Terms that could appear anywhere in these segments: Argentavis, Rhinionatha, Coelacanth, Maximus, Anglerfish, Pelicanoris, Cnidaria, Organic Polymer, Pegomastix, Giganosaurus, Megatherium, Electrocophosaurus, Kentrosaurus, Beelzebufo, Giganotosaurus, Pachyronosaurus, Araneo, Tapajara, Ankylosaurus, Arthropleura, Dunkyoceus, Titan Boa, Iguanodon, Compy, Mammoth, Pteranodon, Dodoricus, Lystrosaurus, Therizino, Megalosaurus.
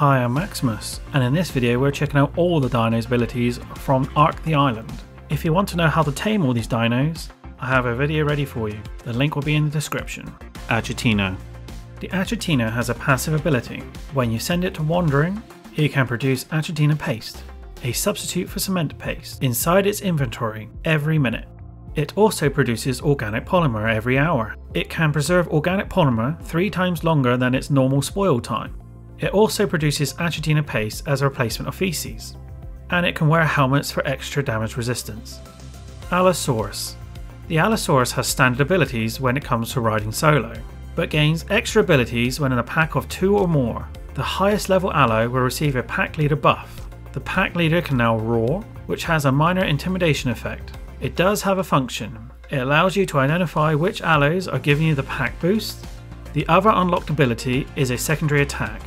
Hi, I'm Maximus, and in this video we're checking out all the dinos' abilities from Ark the Island. If you want to know how to tame all these dinos, I have a video ready for you. The link will be in the description. Achatina. The Achatina has a passive ability. When you send it to wandering, it can produce Achatina Paste, a substitute for cement paste, inside its inventory every minute. It also produces organic polymer every hour. It can preserve organic polymer 3 times longer than its normal spoil time. It also produces Achatina Paste as a replacement of feces, and it can wear helmets for extra damage resistance. Allosaurus. The Allosaurus has standard abilities when it comes to riding solo, but gains extra abilities when in a pack of 2 or more. The highest level Allo will receive a pack leader buff. The pack leader can now roar, which has a minor intimidation effect. It does have a function. It allows you to identify which Allos are giving you the pack boost. The other unlocked ability is a secondary attack,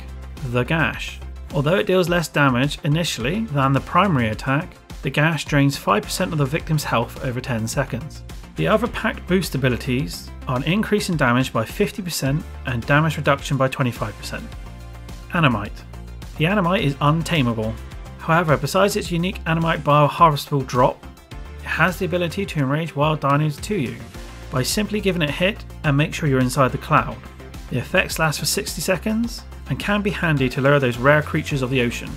the Gash. Although it deals less damage initially than the primary attack, the Gash drains 5% of the victim's health over 10 seconds. The other pack boost abilities are an increase in damage by 50% and damage reduction by 25%. Ammonite. The Ammonite is untameable. However, besides its unique Ammonite bioharvestable drop, it has the ability to enrage wild dinos to you by simply giving it a hit and make sure you're inside the cloud. The effects last for 60 seconds and can be handy to lure those rare creatures of the ocean.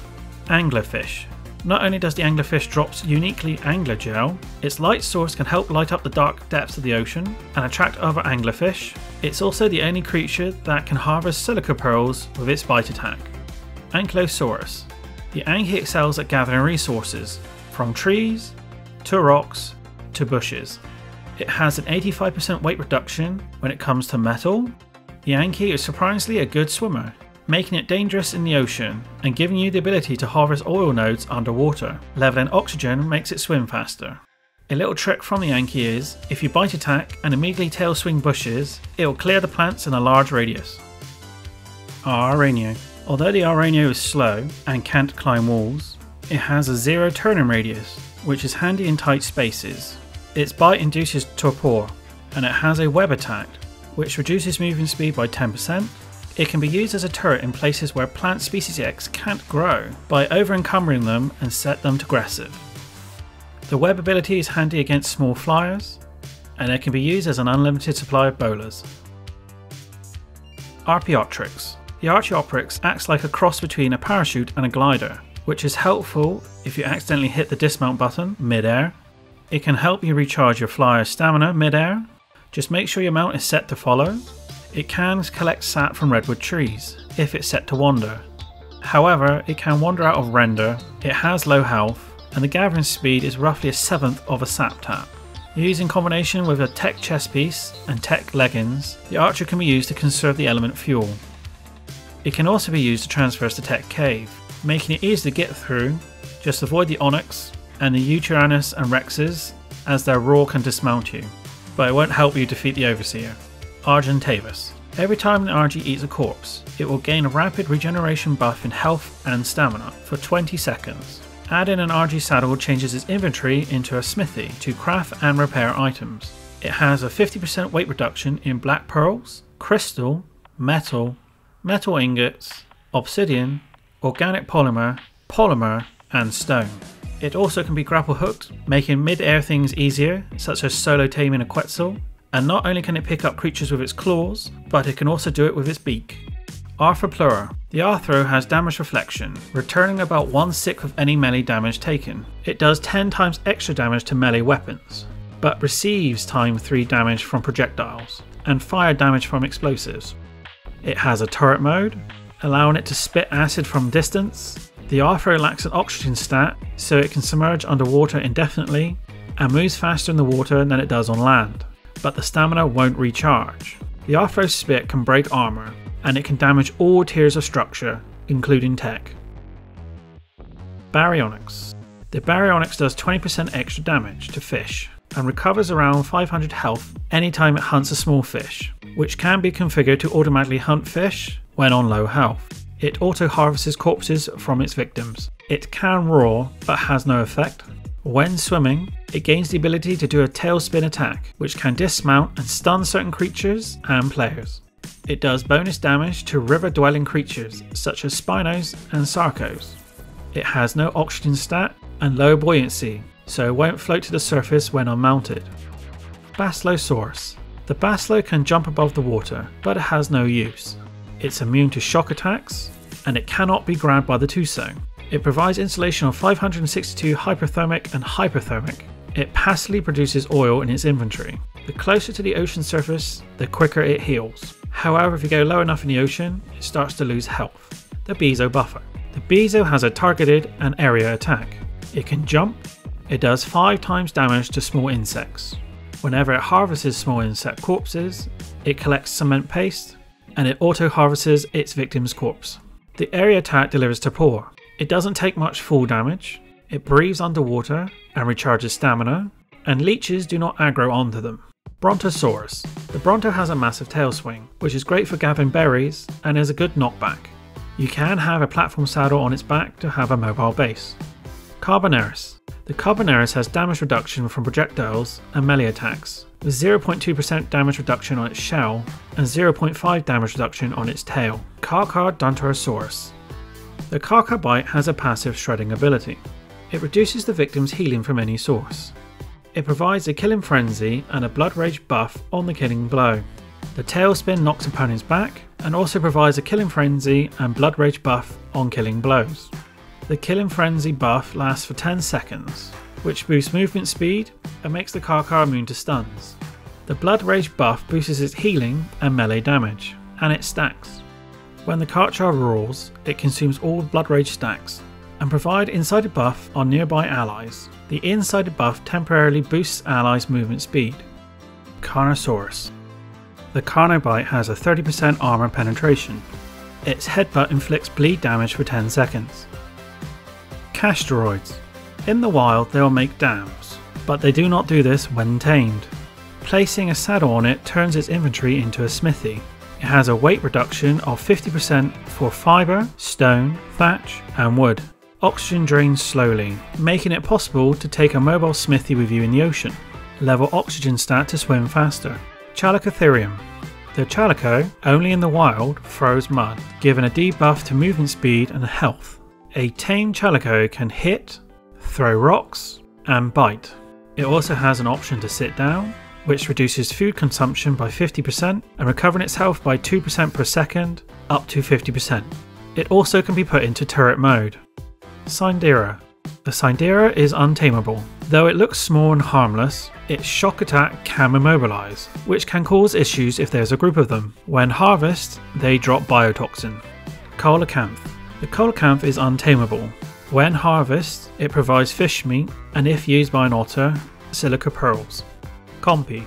Anglerfish. Not only does the Anglerfish drops uniquely angler gel, its light source can help light up the dark depths of the ocean and attract other anglerfish. It's also the only creature that can harvest silica pearls with its bite attack. Ankylosaurus. The Anky excels at gathering resources, from trees, to rocks, to bushes. It has an 85% weight reduction when it comes to metal. The Anky is surprisingly a good swimmer, making it dangerous in the ocean and giving you the ability to harvest oil nodes underwater. Leveling oxygen makes it swim faster. A little trick from the Anky is, if you bite attack and immediately tail swing bushes, it will clear the plants in a large radius. Araneo. Although the Araneo is slow and can't climb walls, it has a 0 turning radius, which is handy in tight spaces. Its bite induces torpor, and it has a web attack, which reduces movement speed by 10%. It can be used as a turret in places where plant species X can't grow by over-encumbering them and set them to aggressive. The web ability is handy against small flyers, and it can be used as an unlimited supply of bolas. Archaeopteryx. The Archaeopteryx acts like a cross between a parachute and a glider, which is helpful if you accidentally hit the dismount button mid-air. It can help you recharge your flyer's stamina mid-air. Just make sure your mount is set to follow. It can collect sap from redwood trees if it's set to wander. However, it can wander out of render, it has low health, and the gathering speed is roughly 1/7 of a sap tap. Used in combination with a tech chest piece and tech leggings, the archer can be used to conserve the element fuel. It can also be used to traverse the tech cave, making it easy to get through. Just avoid the Onyx and the Ichthyornis and Rexes, as their roar can dismount you, but it won't help you defeat the Overseer. Argentavis. Every time an Argy eats a corpse, it will gain a rapid regeneration buff in health and stamina for 20 seconds. Adding an Argy saddle changes its inventory into a smithy to craft and repair items. It has a 50% weight reduction in black pearls, crystal, metal ingots, obsidian, organic polymer and stone. It also can be grapple hooked, making mid-air things easier, such as solo taming a Quetzal, and not only can it pick up creatures with its claws, but it can also do it with its beak. Arthropleura. The Arthro has damage reflection, returning about 1/6 of any melee damage taken. It does 10 times extra damage to melee weapons, but receives times 3 damage from projectiles, and fire damage from explosives. It has a turret mode, allowing it to spit acid from distance. The Arthro lacks an oxygen stat, so it can submerge underwater indefinitely and moves faster in the water than it does on land, but the stamina won't recharge. The Arthro's spit can break armour, and it can damage all tiers of structure, including tech. Baryonyx. The Baryonyx does 20% extra damage to fish and recovers around 500 health anytime it hunts a small fish, which can be configured to automatically hunt fish when on low health. It auto-harvests corpses from its victims. It can roar, but has no effect. When swimming, it gains the ability to do a tailspin attack, which can dismount and stun certain creatures and players. It does bonus damage to river-dwelling creatures such as spinos and sarcos. It has no oxygen stat and low buoyancy, so it won't float to the surface when unmounted. Baslo Source. The Baslo can jump above the water, but it has no use. It's immune to shock attacks, and it cannot be grabbed by the Tuso. It provides insulation on 562 hyperthermic and hyperthermic. It passively produces oil in its inventory. The closer to the ocean surface, the quicker it heals. However, if you go low enough in the ocean, it starts to lose health. The Beelzebufo. The Beelzo has a targeted and area attack. It can jump. It does 5 times damage to small insects. Whenever it harvests small insect corpses, it collects cement paste, and it auto-harvests its victim's corpse. The area attack delivers torpor. It doesn't take much fall damage. It breathes underwater and recharges stamina, and leeches do not aggro onto them. Brontosaurus. The Bronto has a massive tail swing, which is great for gathering berries and is a good knockback. You can have a platform saddle on its back to have a mobile base. Carbonemys. The Carbonemys has damage reduction from projectiles and melee attacks, with 0.2% damage reduction on its shell and 0.5 damage reduction on its tail. Carcharodontosaurus. The Carcarbite has a passive shredding ability. It reduces the victim's healing from any source. It provides a killing frenzy and a blood rage buff on the killing blow. The tailspin knocks opponents back and also provides a killing frenzy and blood rage buff on killing blows. The killing frenzy buff lasts for 10 seconds, which boosts movement speed and makes the Carchar immune to stuns. The blood rage buff boosts its healing and melee damage, and it stacks. When the Carchar roars, it consumes all blood rage stacks and provide incited buff on nearby allies. The incited buff temporarily boosts allies' movement speed. Carnosaurus. The Carnobite has a 30% armor penetration. Its headbutt inflicts bleed damage for 10 seconds. Castroids. In the wild they will make dams, but they do not do this when tamed. Placing a saddle on it turns its inventory into a smithy. It has a weight reduction of 50% for fibre, stone, thatch and wood. Oxygen drains slowly, making it possible to take a mobile smithy with you in the ocean. Level oxygen stat to swim faster. Chalicotherium. The Chalico, only in the wild, throws mud, giving a debuff to movement speed and health. A tame Chalico can hit, throw rocks, and bite. It also has an option to sit down, which reduces food consumption by 50% and recovering its health by 2% per second, up to 50%. It also can be put into turret mode. Cnidaria. The Cnidaria is untameable. Though it looks small and harmless, its shock attack can immobilize, which can cause issues if there's a group of them. When harvested, they drop biotoxin. Coelacanth. The Coelacanth is untameable. When harvested, it provides fish meat and, if used by an otter, silica pearls. Compy.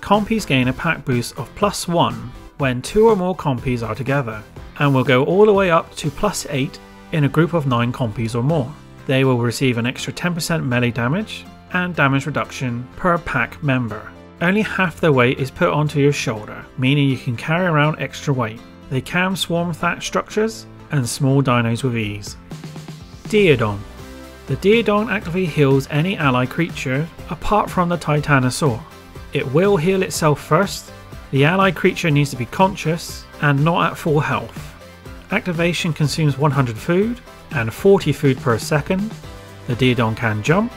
Compies gain a pack boost of +1 when 2 or more Compies are together, and will go all the way up to +8 in a group of 9 Compies or more. They will receive an extra 10% melee damage and damage reduction per pack member. Only half their weight is put onto your shoulder, meaning you can carry around extra weight. They can swarm thatch structures and small dinos with ease. Daeodon. The Daeodon actively heals any ally creature apart from the Titanosaur. It will heal itself first. The ally creature needs to be conscious and not at full health. Activation consumes 100 food and 40 food per second. The Daeodon can jump.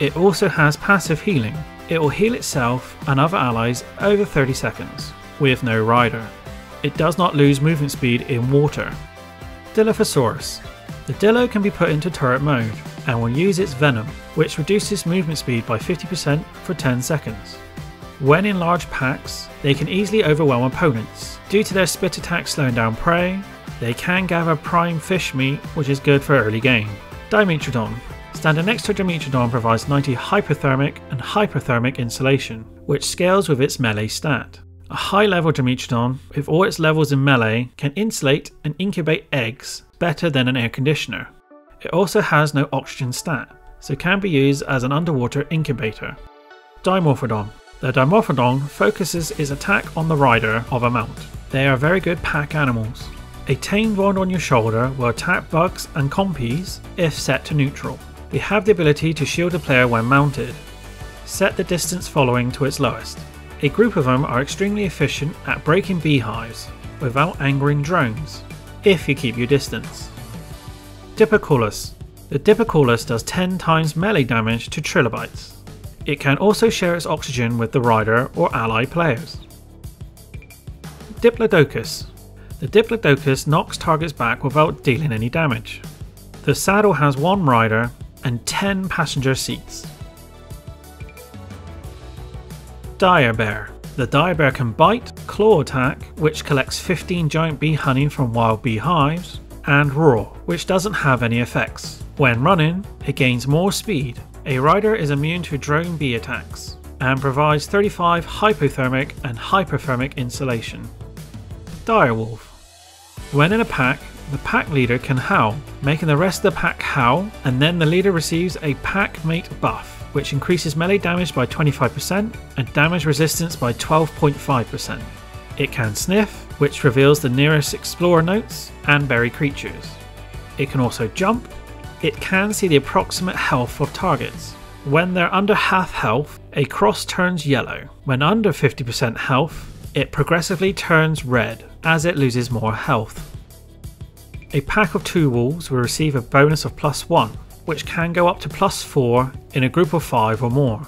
It also has passive healing. It will heal itself and other allies over 30 seconds with no rider. It does not lose movement speed in water. Dilophosaurus. The Dilo can be put into turret mode and will use its venom, which reduces movement speed by 50% for 10 seconds. When in large packs, they can easily overwhelm opponents. Due to their spit attack slowing down prey, they can gather prime fish meat, which is good for early game. Dimetrodon. Standing next to Dimetrodon provides 90 hyperthermic and hyperthermic insulation, which scales with its melee stat. A high level Dimetrodon, with all its levels in melee, can insulate and incubate eggs better than an air conditioner. It also has no oxygen stat, so can be used as an underwater incubator. Dimorphodon. The Dimorphodon focuses its attack on the rider of a mount. They are very good pack animals. A tamed one on your shoulder will attack bugs and compies if set to neutral. They have the ability to shield a player when mounted. Set the distance following to its lowest. A group of them are extremely efficient at breaking beehives without angering drones, if you keep your distance. Diplocaulus. The Diplocaulus does 10 times melee damage to trilobites. It can also share its oxygen with the rider or ally players. Diplodocus. The Diplodocus knocks targets back without dealing any damage. The saddle has 1 rider and 10 passenger seats. Dire Bear. The Dire Bear can bite, claw attack, which collects 15 giant bee honey from wild beehives, and roar, which doesn't have any effects. When running, it gains more speed. A rider is immune to drone bee attacks and provides 35 hypothermic and hyperthermic insulation. Direwolf. When in a pack, the pack leader can howl, making the rest of the pack howl, and then the leader receives a pack mate buff, which increases melee damage by 25% and damage resistance by 12.5%. It can sniff, which reveals the nearest explorer notes and berry creatures. It can also jump. It can see the approximate health of targets. When they're under half health, a cross turns yellow. When under 50% health, it progressively turns red as it loses more health. A pack of 2 wolves will receive a bonus of +1, which can go up to +4 in a group of 5 or more.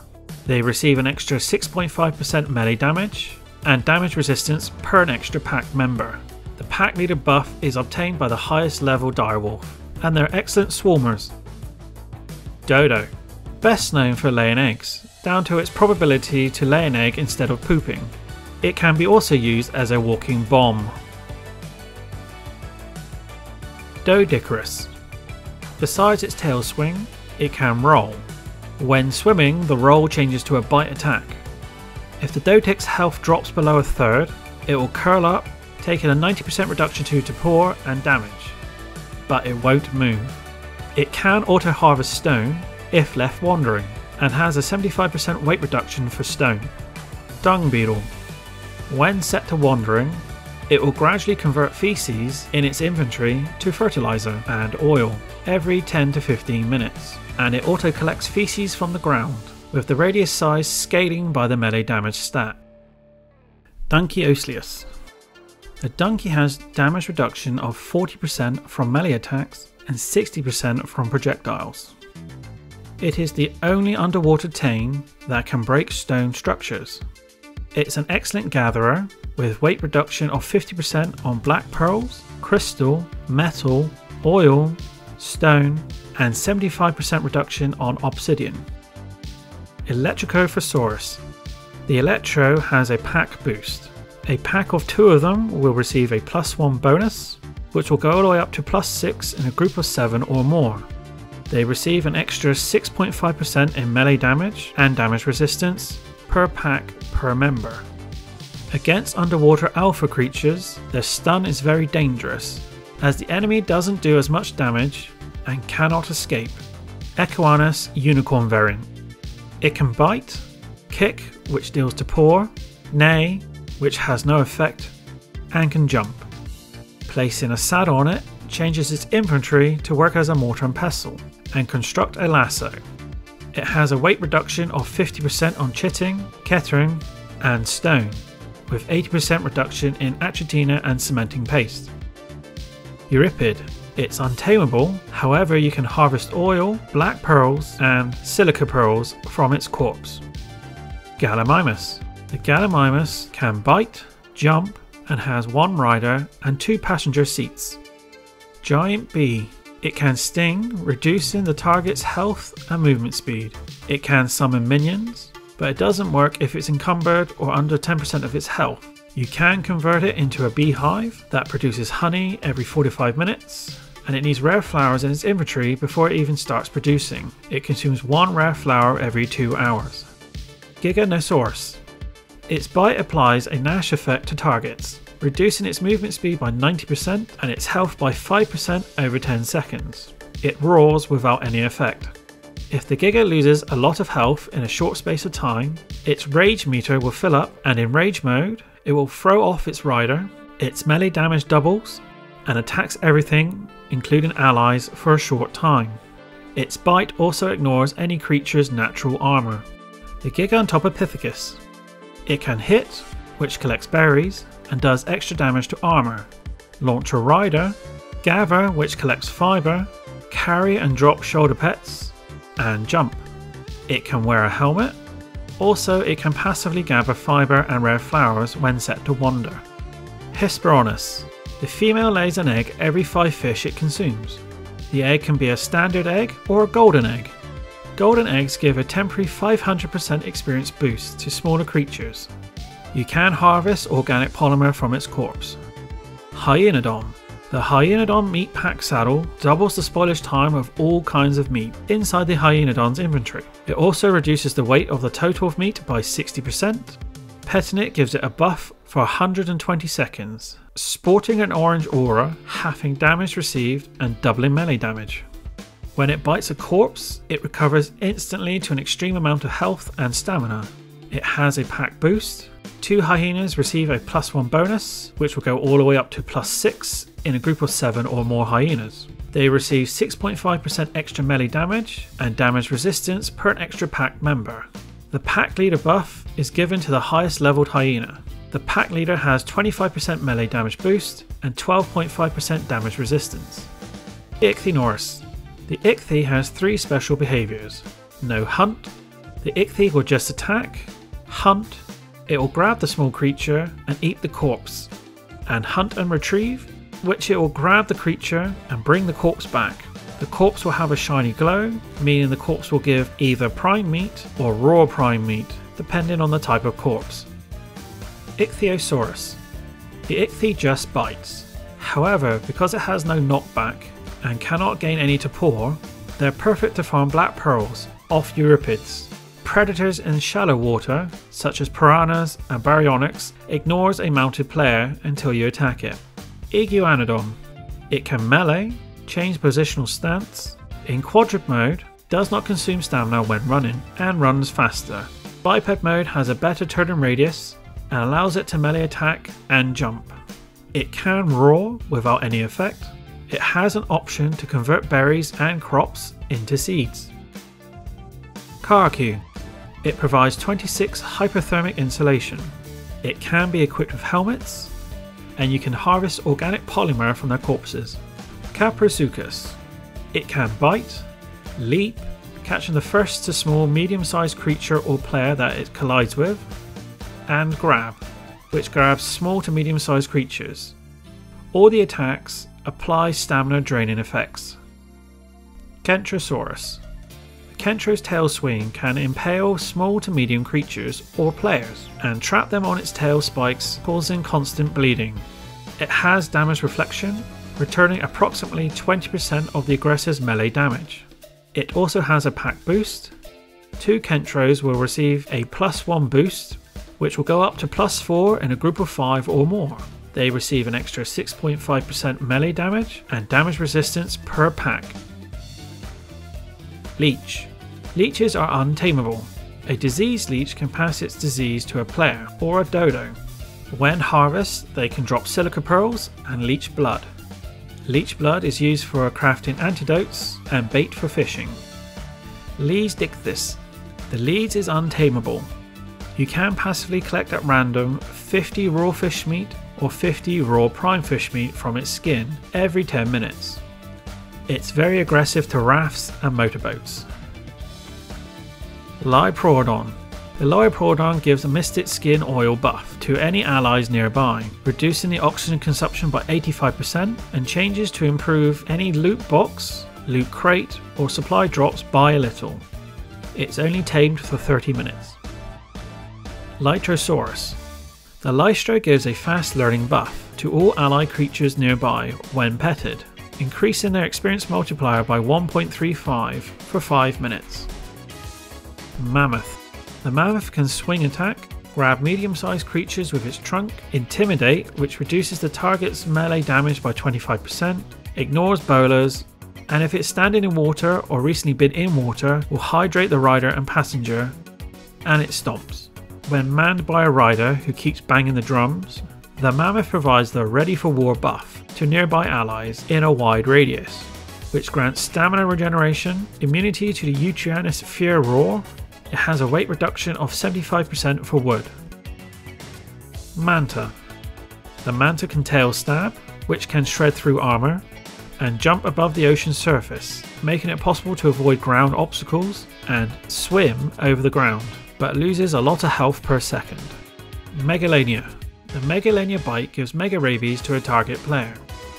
They receive an extra 6.5% melee damage and damage resistance per an extra pack member. The pack leader buff is obtained by the highest level direwolf, and they're excellent swarmers. Dodo. Best known for laying eggs, down to its probability to lay an egg instead of pooping. It can be also used as a walking bomb. Dodoricus. Besides its tail swing, it can roll. When swimming, the roll changes to a bite attack. If the Dodoricus's health drops below 1/3, it will curl up, taking a 90% reduction to torpor and damage, but it won't move. It can auto-harvest stone if left wandering, and has a 75% weight reduction for stone. Dung beetle. When set to wandering, it will gradually convert feces in its inventory to fertilizer and oil every 10 to 15 minutes, and it auto collects feces from the ground, with the radius size scaling by the melee damage stat. Dunkyoceus. The Dunkey has damage reduction of 40% from melee attacks and 60% from projectiles. It is the only underwater tane that can break stone structures. It's an excellent gatherer, with weight reduction of 50% on black pearls, crystal, metal, oil, stone, and 75% reduction on obsidian. Electrocophosaurus. The Electro has a pack boost. A pack of 2 of them will receive a +1 bonus, which will go all the way up to +6 in a group of 7 or more. They receive an extra 6.5% in melee damage and damage resistance per pack per member. Against underwater alpha creatures, their stun is very dangerous, as the enemy doesn't do as much damage and cannot escape. Ichthyornis Unicorn variant. It can bite, kick, which deals to paw, neigh, which has no effect, and can jump. Placing a saddle on it changes its inventory to work as a mortar and pestle, and construct a lasso. It has a weight reduction of 50% on chitting, kettering, and stone, with 80% reduction in achatina and cementing paste. Euripid. It's untamable, however you can harvest oil, black pearls, and silica pearls from its corpse. Gallimimus. The Gallimimus can bite, jump, and has 1 rider and 2 passenger seats. Giant bee. It can sting, reducing the target's health and movement speed. It can summon minions, but it doesn't work if it's encumbered or under 10% of its health. You can convert it into a beehive that produces honey every 45 minutes, and it needs rare flowers in its inventory before it even starts producing. It consumes 1 rare flower every 2 hours. Giganosaurus. Its bite applies a Nash effect to targets, reducing its movement speed by 90% and its health by 5% over 10 seconds. It roars without any effect. If the Giga loses a lot of health in a short space of time, its rage meter will fill up, and in rage mode, it will throw off its rider, its melee damage doubles, and attacks everything, including allies, for a short time. Its bite also ignores any creature's natural armor. The Gigantopithecus. It can hit, which collects berries and does extra damage to armor, launch a rider, gather, which collects fiber, carry and drop shoulder pets, and jump. It can wear a helmet. Also, it can passively gather fiber and rare flowers when set to wander. Hesperornis. The female lays an egg every 5 fish it consumes. The egg can be a standard egg or a golden egg. Golden eggs give a temporary 500% experience boost to smaller creatures. You can harvest organic polymer from its corpse. Hyenodon. The Hyenodon meat pack saddle doubles the spoilage time of all kinds of meat inside the Hyenodon's inventory. It also reduces the weight of the total of meat by 60%. Petting it gives it a buff for 120 seconds, sporting an orange aura, halving damage received and doubling melee damage. When it bites a corpse, it recovers instantly to an extreme amount of health and stamina. It has a pack boost. 2 hyenas receive a +1 bonus, which will go all the way up to +6 in a group of 7 or more hyenas. They receive 6.5% extra melee damage and damage resistance per an extra pack member. The pack leader buff is given to the highest leveled hyena. The pack leader has 25% melee damage boost and 12.5% damage resistance. Ichthyornis. The Ichthy has 3 special behaviours. No hunt. The Ichthy will just attack. Hunt. It will grab the small creature and eat the corpse. And hunt and retrieve, which it will grab the creature and bring the corpse back. The corpse will have a shiny glow, meaning the corpse will give either prime meat or raw prime meat, depending on the type of corpse. Ichthyosaurus. The Ichthy just bites. However, because it has no knockback and cannot gain any to paw, they're perfect to farm black pearls off Euripids. Predators in shallow water, such as piranhas and Baryonyx, ignores a mounted player until you attack it. Iguanodon. It can melee, change positional stance, in quadruped mode, does not consume stamina when running, and runs faster. Biped mode has a better turning radius and allows it to melee attack and jump. It can roar without any effect. It has an option to convert berries and crops into seeds. Karaku. It provides 26 hyperthermic insulation. It can be equipped with helmets, and you can harvest organic polymer from their corpses. Kaprosuchus. It can bite, leap, catching the first to small medium-sized creature or player that it collides with, and grab, which grabs small to medium-sized creatures. All the attacks apply stamina draining effects. Kentrosaurus. Kentro's tail swing can impale small to medium creatures or players and trap them on its tail spikes, causing constant bleeding. It has damage reflection, returning approximately 20% of the aggressor's melee damage. It also has a pack boost. 2 Kentros will receive a +1 boost, which will go up to +4 in a group of 5 or more. They receive an extra 6.5% melee damage and damage resistance per pack. Leech. Leeches are untameable. A diseased leech can pass its disease to a player or a dodo. When harvested, they can drop silica pearls and leech blood. Leech blood is used for crafting antidotes and bait for fishing. Lystrosaurus. The Lystrosaurus is untameable. You can passively collect at random 50 raw fish meat or 50 raw prime fish meat from its skin every 10 minutes. It's very aggressive to rafts and motorboats. Lystrosaurus. The Lystrosaurus gives a mystic skin oil buff to any allies nearby, reducing the oxygen consumption by 85% and changes to improve any loot box, loot crate or supply drops by a little. It's only tamed for 30 minutes. Lystrosaurus. The Lystro gives a fast learning buff to all ally creatures nearby when petted, increasing their experience multiplier by 1.35 for 5 minutes. Mammoth. The Mammoth can swing attack, grab medium-sized creatures with its trunk, intimidate, which reduces the target's melee damage by 25%, ignores bowlers, and if it's standing in water or recently been in water, will hydrate the rider and passenger, and it stomps. When manned by a rider who keeps banging the drums, the Mammoth provides the Ready for War buff to nearby allies in a wide radius, which grants stamina regeneration, immunity to the Ichthyornis Fear Roar. It has a weight reduction of 75% for wood. Manta. The manta can tail stab, which can shred through armour, and jump above the ocean surface, making it possible to avoid ground obstacles and swim over the ground, but loses a lot of health per second. Megalania. The Megalania bite gives Mega Rabies to a target player.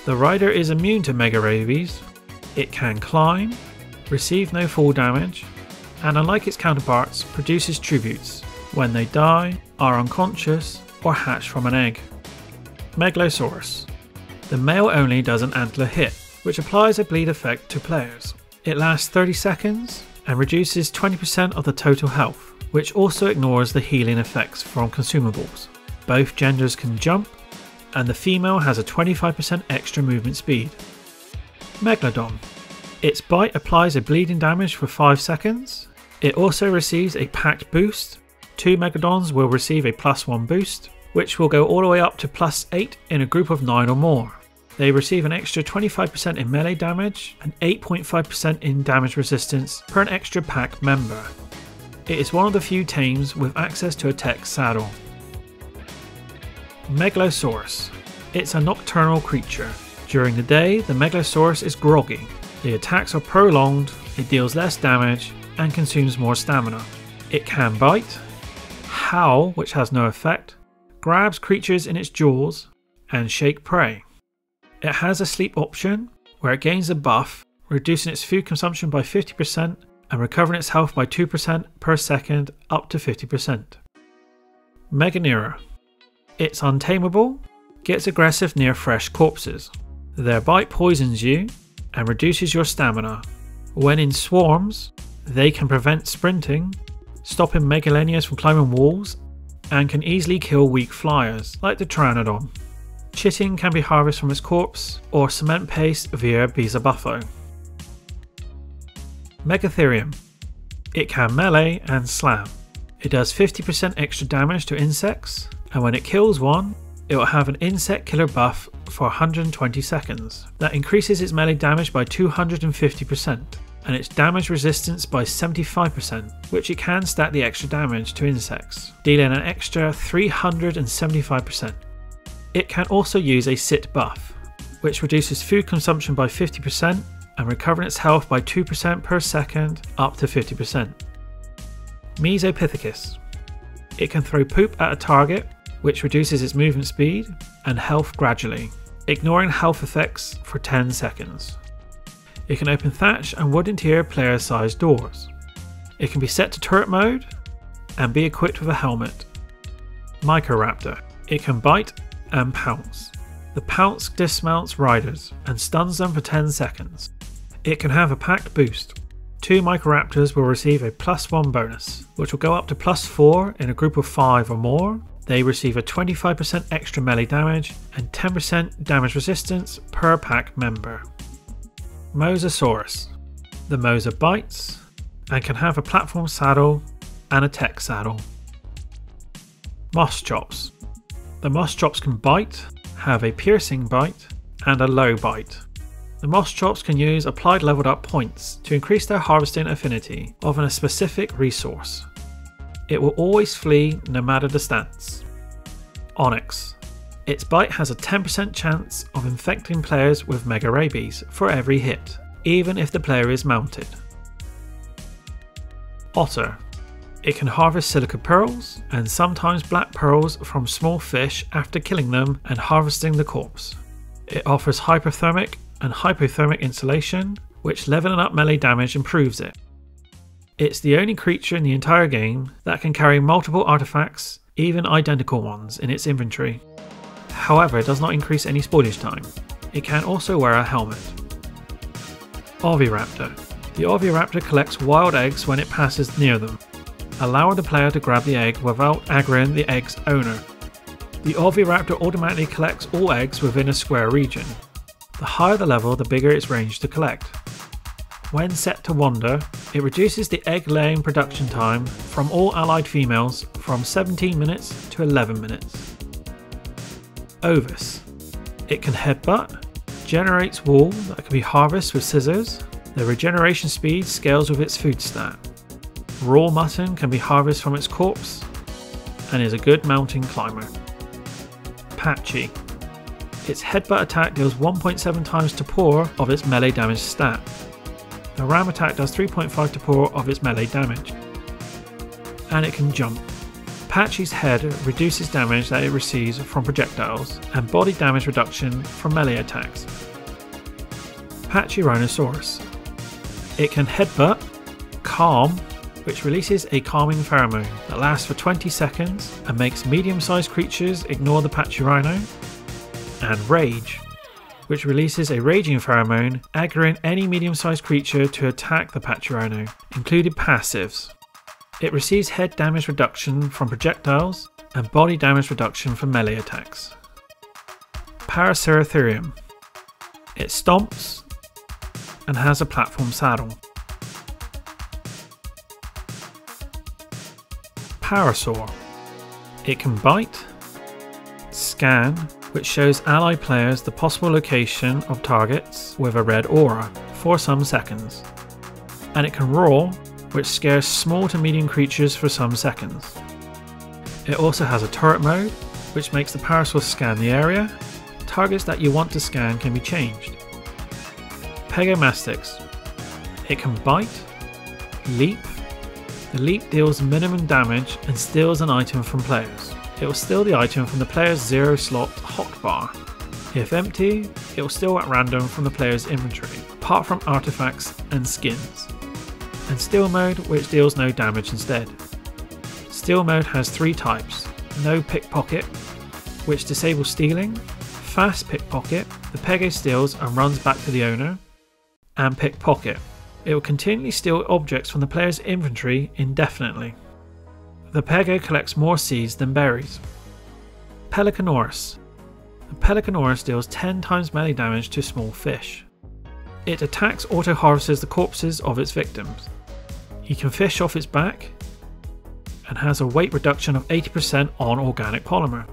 The rider is immune to Mega Rabies. It can climb, receive no fall damage, and unlike its counterparts, produces tributes when they die, are unconscious, or hatch from an egg. Megalosaurus. The male only does an antler hit, which applies a bleed effect to players. It lasts 30 seconds and reduces 20% of the total health, which also ignores the healing effects from consumables. Both genders can jump, and the female has a 25% extra movement speed. Megalodon. Its bite applies a bleeding damage for 5 seconds. It also receives a packed boost. 2 Megalodons will receive a +1 boost, which will go all the way up to +8 in a group of 9 or more. They receive an extra 25% in melee damage and 8.5% in damage resistance per an extra pack member. It is one of the few tames with access to a tech saddle. Megalosaurus. It's a nocturnal creature. During the day, the Megalosaurus is groggy. The attacks are prolonged, it deals less damage, and consumes more stamina. It can bite, howl, which has no effect, grabs creatures in its jaws, and shake prey. It has a sleep option, where it gains a buff, reducing its food consumption by 50% and recovering its health by 2% per second up to 50%. Meganera. It's untameable, gets aggressive near fresh corpses. Their bite poisons you and reduces your stamina. When in swarms, they can prevent sprinting, stopping Megalenias from climbing walls, and can easily kill weak flyers, like the Pteranodon. Chitin can be harvested from its corpse, or cement paste via Beelzebufo. Megatherium. It can melee and slam. It does 50% extra damage to insects, and when it kills one, it will have an insect killer buff for 120 seconds. That increases its melee damage by 250%, and its damage resistance by 75%, which it can stack the extra damage to insects, dealing an extra 375%. It can also use a sit buff, which reduces food consumption by 50% and recovering its health by 2% per second up to 50%. Mesopithecus. It can throw poop at a target, which reduces its movement speed and health gradually, ignoring health effects for 10 seconds. It can open thatch and wood interior player-sized doors. It can be set to turret mode and be equipped with a helmet. Microraptor. It can bite and pounce. The pounce dismounts riders and stuns them for 10 seconds. It can have a packed boost. 2 Microraptors will receive a +1 bonus, which will go up to +4 in a group of 5 or more. They receive a 25% extra melee damage and 10% damage resistance per pack member. Mosasaurus. The Mosa bites and can have a platform saddle and a tech saddle. Moschops. The Moschops can bite, have a piercing bite and a low bite. The Moschops can use applied leveled up points to increase their harvesting affinity of a specific resource. It will always flee no matter the stance. Onyx. Its bite has a 10% chance of infecting players with Mega Rabies for every hit, even if the player is mounted. Otter. It can harvest silica pearls and sometimes black pearls from small fish after killing them and harvesting the corpse. It offers hyperthermic and hypothermic insulation, which leveling up melee damage improves it. It's the only creature in the entire game that can carry multiple artifacts, even identical ones, in its inventory. However, it does not increase any spoilage time. It can also wear a helmet. Oviraptor. The Oviraptor collects wild eggs when it passes near them, allowing the player to grab the egg without aggroing the egg's owner. The Oviraptor automatically collects all eggs within a square region. The higher the level, the bigger its range to collect. When set to wander, it reduces the egg laying production time from all allied females from 17 minutes to 11 minutes. Ovis. It can headbutt, generates wool that can be harvested with scissors. The regeneration speed scales with its food stat. Raw mutton can be harvested from its corpse and is a good mountain climber. patchy. Its headbutt attack deals 1.7 times to poor of its melee damage stat. The ram attack does 3.5 to poor of its melee damage. And it can jump. Patchy's head reduces damage that it receives from projectiles and body damage reduction from melee attacks. Pachyronosaurus. It can headbutt, calm, which releases a calming pheromone that lasts for 20 seconds and makes medium-sized creatures ignore the Pachyrhino, and rage, which releases a raging pheromone aggroing any medium-sized creature to attack the Pachyrhino, including passives. It receives head damage reduction from projectiles and body damage reduction from melee attacks. Paraceratherium. It stomps and has a platform saddle. Parasaur. It can bite, scan, which shows ally players the possible location of targets with a red aura for some seconds. And it can roar, which scares small to medium creatures for some seconds. It also has a turret mode, which makes the Parasaur scan the area. Targets that you want to scan can be changed. Pegomastix. It can bite, leap. The leap deals minimum damage and steals an item from players. It will steal the item from the player's 0 slot hotbar. If empty, it will steal at random from the player's inventory, apart from artifacts and skins. And Steal Mode, which deals no damage instead. Steal Mode has 3 types: no pickpocket, which disables stealing, fast pickpocket, the Pego steals and runs back to the owner, and pickpocket. It will continually steal objects from the player's inventory indefinitely. The Pego collects more seeds than berries. Pelicanoris. The Pelicanoris deals 10 times melee damage to small fish. It attacks auto-harvests the corpses of its victims. You can fish off its back and has a weight reduction of 80% on organic polymer.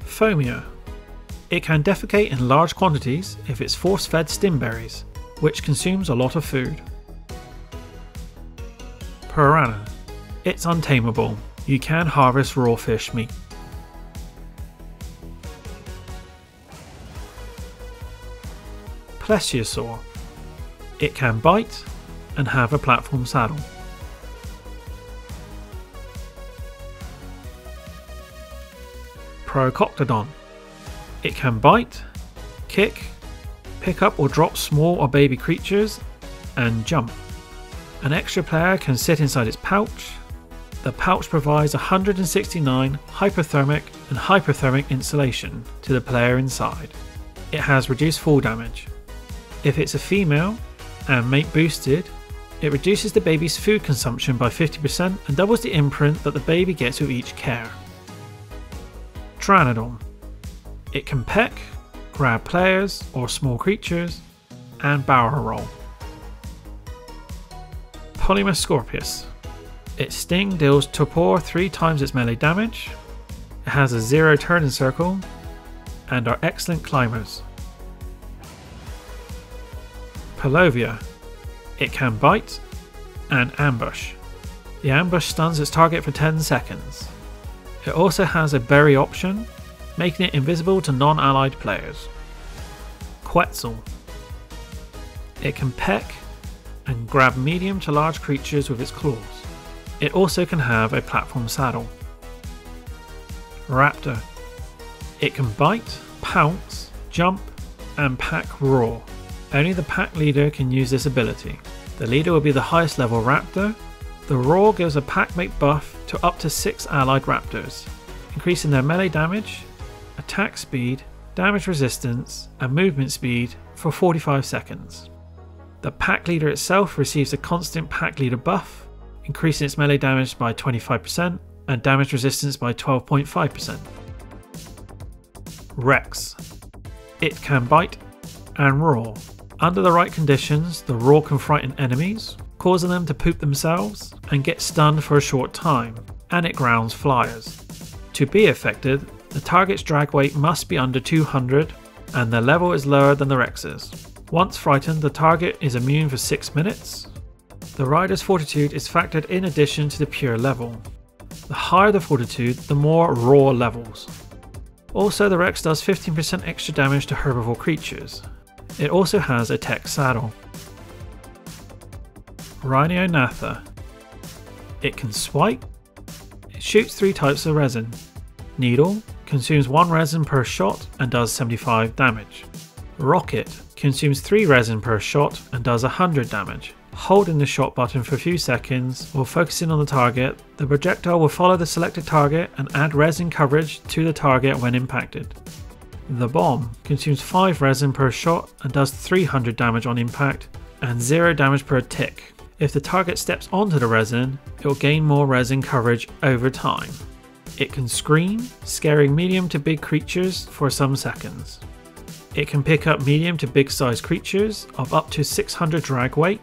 Phomia. It can defecate in large quantities if it's force-fed stinberries, which consumes a lot of food. Piranha. It's untameable. You can harvest raw fish meat. Plesiosaur. It can bite and have a platform saddle. Prococtodon. It can bite, kick, pick up or drop small or baby creatures, and jump. An extra player can sit inside its pouch. The pouch provides 169 hyperthermic and hyperthermic insulation to the player inside. It has reduced fall damage. If it's a female and mate boosted, it reduces the baby's food consumption by 50% and doubles the imprint that the baby gets with each care. Pteranodon. It can peck, grab players or small creatures, and barrel roll. Polymoscorpius. Its sting deals torpor 3 times its melee damage. It has a 0 turning circle and are excellent climbers. Pelovia. It can bite and ambush. The ambush stuns its target for 10 seconds. It also has a bury option, making it invisible to non-allied players. Quetzal. It can peck and grab medium to large creatures with its claws. It also can have a platform saddle. Raptor. It can bite, pounce, jump, and pack roar. Only the pack leader can use this ability. The leader will be the highest level raptor. The roar gives a packmate buff to up to 6 allied raptors, increasing their melee damage, attack speed, damage resistance, and movement speed for 45 seconds. The pack leader itself receives a constant pack leader buff, increasing its melee damage by 25% and damage resistance by 12.5%. Rex. It can bite and roar. Under the right conditions, the roar can frighten enemies, causing them to poop themselves and get stunned for a short time, and it grounds flyers. To be affected, the target's drag weight must be under 200 and their level is lower than the Rex's. Once frightened, the target is immune for 6 minutes. The rider's fortitude is factored in addition to the pure level. The higher the fortitude, the more roar levels. Also, the Rex does 15% extra damage to herbivore creatures. It also has a tech saddle. Rhinionatha. It can swipe. It shoots 3 types of resin. Needle consumes 1 resin per shot and does 75 damage. Rocket consumes 3 resin per shot and does 100 damage. Holding the shot button for a few seconds or focusing on the target, the projectile will follow the selected target and add resin coverage to the target when impacted. The bomb consumes 5 resin per shot and does 300 damage on impact and 0 damage per tick. If the target steps onto the resin, it will gain more resin coverage over time. It can scream, scaring medium to big creatures for some seconds. It can pick up medium to big sized creatures of up to 600 drag weight,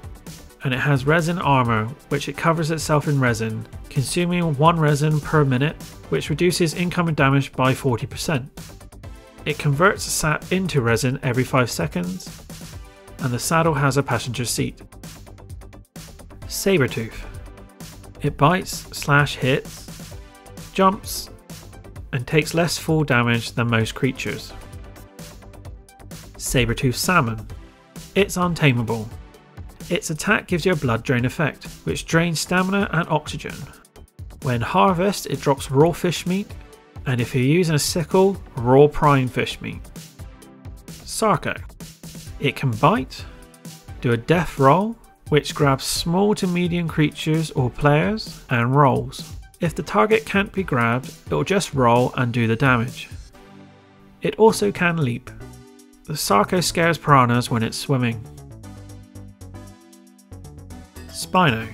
and it has resin armor, which it covers itself in resin, consuming 1 resin per minute, which reduces incoming damage by 40%. It converts sap into resin every 5 seconds, and the saddle has a passenger seat. Sabretooth. It bites, hits, jumps, and takes less fall damage than most creatures. Sabretooth salmon. It's untameable. Its attack gives you a blood drain effect, which drains stamina and oxygen. When harvested, it drops raw fish meat, and if you're using a sickle, raw prime fish meat. Sarco. It can bite, do a death roll, which grabs small to medium creatures or players, and rolls. If the target can't be grabbed, it'll just roll and do the damage. It also can leap. The Sarco scares piranhas when it's swimming. Spino.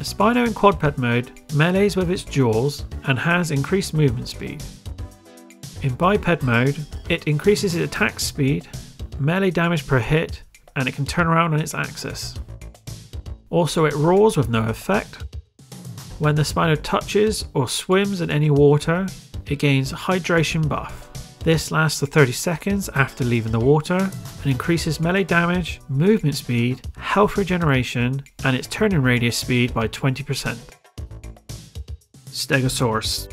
A Spino in quadruped mode melees with its jaws and has increased movement speed. In biped mode, it increases its attack speed, melee damage per hit, and it can turn around on its axis. Also, it roars with no effect. When the Spino touches or swims in any water, it gains hydration buff. This lasts for 30 seconds after leaving the water and increases melee damage, movement speed, health regeneration, and its turning radius speed by 20%. Stegosaurus.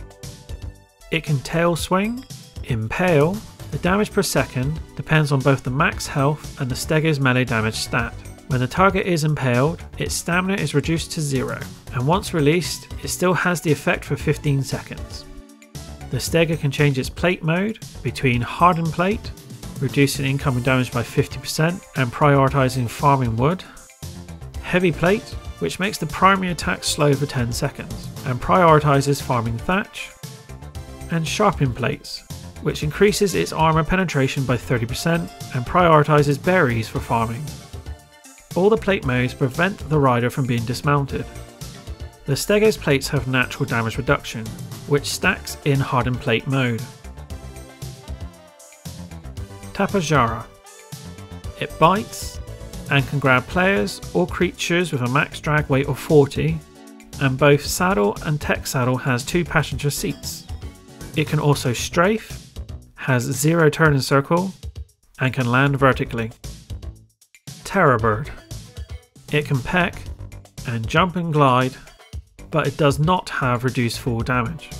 It can tail swing, impale. The damage per second depends on both the max health and the stego's melee damage stat. When the target is impaled, its stamina is reduced to 0, and once released, it still has the effect for 15 seconds. The Stego can change its plate mode between hardened plate, reducing incoming damage by 50% and prioritizing farming wood, heavy plate, which makes the primary attack slow for 10 seconds and prioritizes farming thatch, and sharpened plates, which increases its armor penetration by 30% and prioritizes berries for farming. All the plate modes prevent the rider from being dismounted. The Stego's plates have natural damage reduction, which stacks in hardened plate mode. Tapajara. It bites and can grab players or creatures with a max drag weight of 40, and both saddle and tech saddle has 2 passenger seats. It can also strafe, has 0 turning circle, and can land vertically. Terrorbird. It can peck and jump and glide, but it does not have reduced fall damage.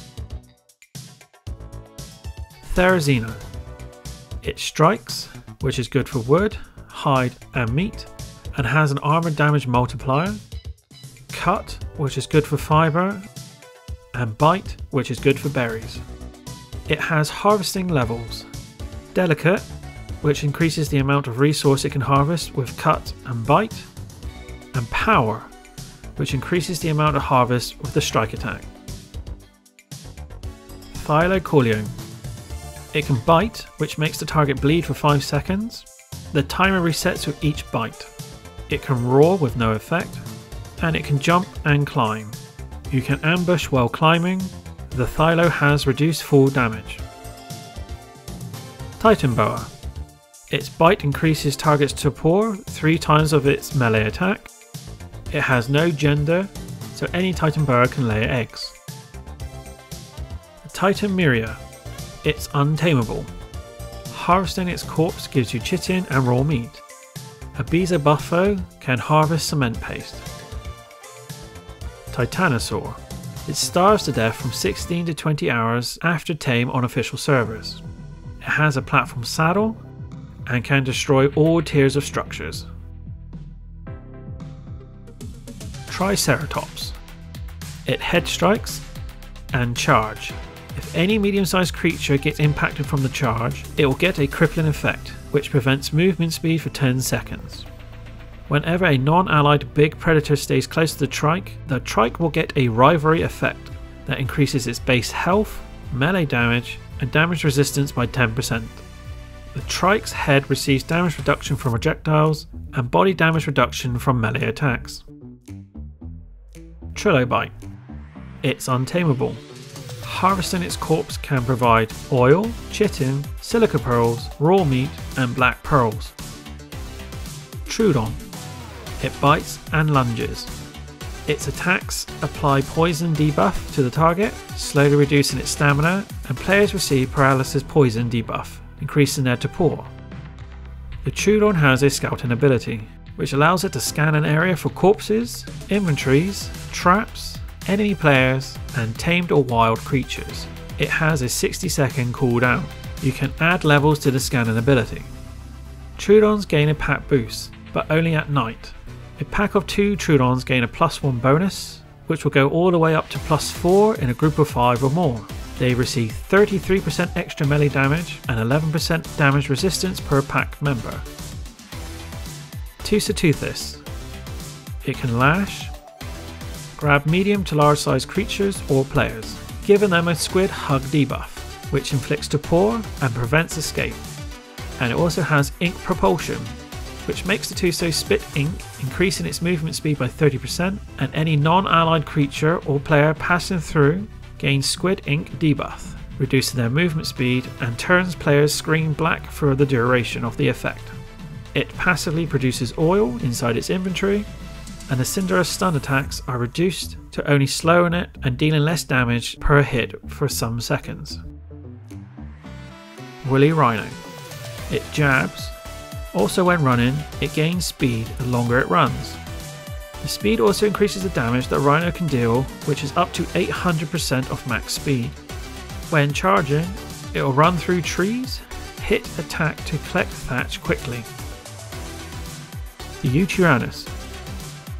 Therizino. It strikes, which is good for wood, hide and meat, and has an armor damage multiplier. Cut, which is good for fiber, and bite, which is good for berries. It has harvesting levels. Delicate, which increases the amount of resource it can harvest with cut and bite, and power, which increases the amount of harvest with the strike attack. Thylacoleo. It can bite, which makes the target bleed for 5 seconds. The timer resets with each bite. It can roar with no effect, and it can jump and climb. You can ambush while climbing. The Thylo has reduced fall damage. Titan Boa. Its bite increases target's torpor 3 times of its melee attack. It has no gender, so any Titan Boa can lay eggs. Titan Miria. It's untameable. Harvesting its corpse gives you chitin and raw meat. A Beelzebufo can harvest cement paste. Titanosaur. It starves to death from 16 to 20 hours after tame on official servers. It has a platform saddle and can destroy all tiers of structures. Triceratops. It head strikes and charge. If any medium-sized creature gets impacted from the charge, it will get a crippling effect, which prevents movement speed for 10 seconds. Whenever a non-allied big predator stays close to the trike will get a rivalry effect that increases its base health, melee damage, and damage resistance by 10%. The trike's head receives damage reduction from projectiles and body damage reduction from melee attacks. Trilobite. It's untameable. Harvesting its corpse can provide oil, chitin, silica pearls, raw meat, and black pearls. Trudon. It bites and lunges. Its attacks apply poison debuff to the target, slowly reducing its stamina, and players receive paralysis poison debuff, increasing their torpor. The Trudon has a scouting ability, which allows it to scan an area for corpses, inventories, traps, enemy players, and tamed or wild creatures. It has a 60-second cooldown. You can add levels to the scanning ability. Trudons gain a pack boost, but only at night. A pack of 2 Trudons gain a +1 bonus, which will go all the way up to +4 in a group of 5 or more. They receive 33% extra melee damage and 11% damage resistance per pack member. Tussateuthis. It can lash, grab medium to large sized creatures or players, giving them a squid hug debuff, which inflicts torpor and prevents escape. And it also has ink propulsion, which makes the Tusso spit ink, increasing its movement speed by 30%, and any non-allied creature or player passing through gains squid ink debuff, reducing their movement speed and turns players' screen black for the duration of the effect. It passively produces oil inside its inventory, and the Cindera's stun attacks are reduced to only slowing it and dealing less damage per hit for some seconds. Woolly Rhino. It jabs. Also, when running, it gains speed the longer it runs. The speed also increases the damage that Rhino can deal, which is up to 800% of max speed. When charging, it will run through trees, hit attack to collect thatch quickly. The Ichthyornis.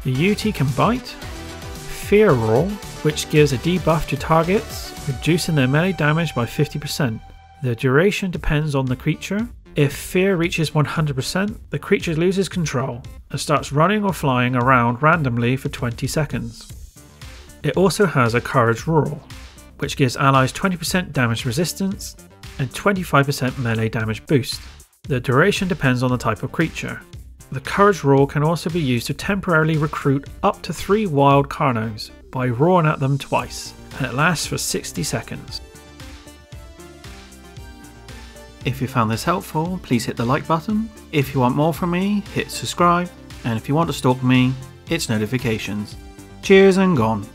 The UT can bite, fear roll, which gives a debuff to targets, reducing their melee damage by 50%. The duration depends on the creature. If fear reaches 100%, the creature loses control and starts running or flying around randomly for 20 seconds. It also has a courage roll, which gives allies 20% damage resistance and 25% melee damage boost. The duration depends on the type of creature. The courage roll can also be used to temporarily recruit up to 3 wild carnos by roaring at them twice, and it lasts for 60 seconds. If you found this helpful, please hit the like button. If you want more from me, hit subscribe. And if you want to stalk me, it's notifications. Cheers and gone.